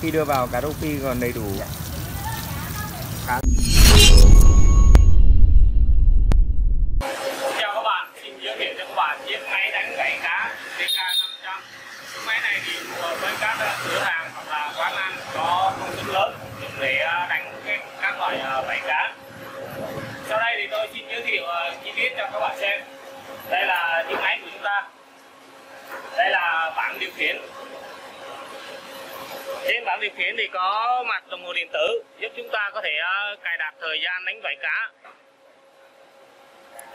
Khi đưa vào cá rô phi còn đầy đủ. Chào các bạn, xin giới thiệu cho các bạn chiếc máy đánh gãy cá TK 500. Chiếc máy này thì phù hợp với các cửa hàng hoặc là quán ăn có công suất lớn để đánh các loại bẫy cá. Sau đây thì tôi xin giới thiệu chi tiết cho các bạn xem. Đây là chiếc máy của chúng ta. Đây là bảng điều khiển. Trên bảng điều khiển thì có mặt đồng hồ điện tử giúp chúng ta có thể cài đặt thời gian đánh bẫy cá.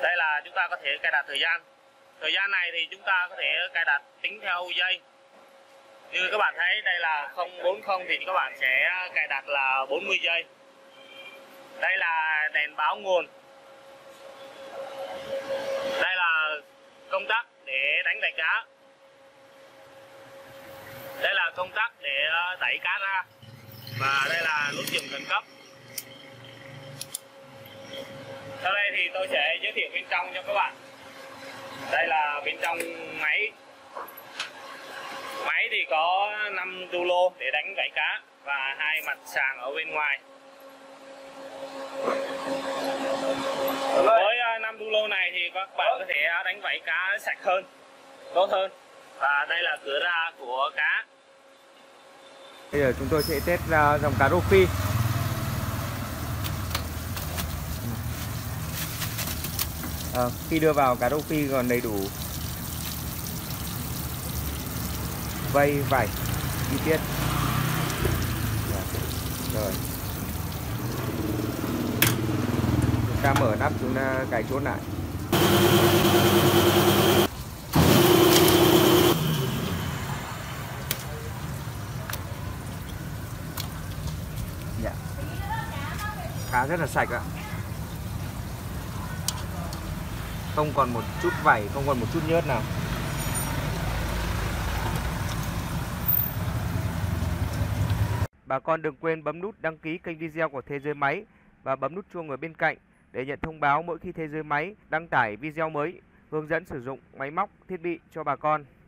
Đây là chúng ta có thể cài đặt thời gian. Thời gian này thì chúng ta có thể cài đặt tính theo giây. Như các bạn thấy đây là 040 thì các bạn sẽ cài đặt là 40 giây. Đây là đèn báo nguồn. Đây là công tắc để đánh bẫy cá. Đây là công tắc để đẩy cá ra. Và đây là nút dừng khẩn cấp. Sau đây thì tôi sẽ giới thiệu bên trong cho các bạn. Đây là bên trong máy. Máy thì có 5 tu lô để đánh gãy cá và 2 mặt sàng ở bên ngoài. Với 5 tu lô này thì các bạn có thể đánh gãy cá sạch hơn, tốt hơn. Và đây là cửa ra của cá. Bây giờ chúng tôi sẽ test ra dòng cá rô phi. Khi đưa vào cá rô phi còn đầy đủ vây vảy chi tiết rồi. Chúng ta mở nắp, chúng ta cài chốt lại. Cá rất là sạch ạ. Không còn một chút vảy, không còn một chút nhớt nào. Bà con đừng quên bấm nút đăng ký kênh video của Thế giới Máy và bấm nút chuông ở bên cạnh để nhận thông báo mỗi khi Thế giới Máy đăng tải video mới hướng dẫn sử dụng máy móc, thiết bị cho bà con.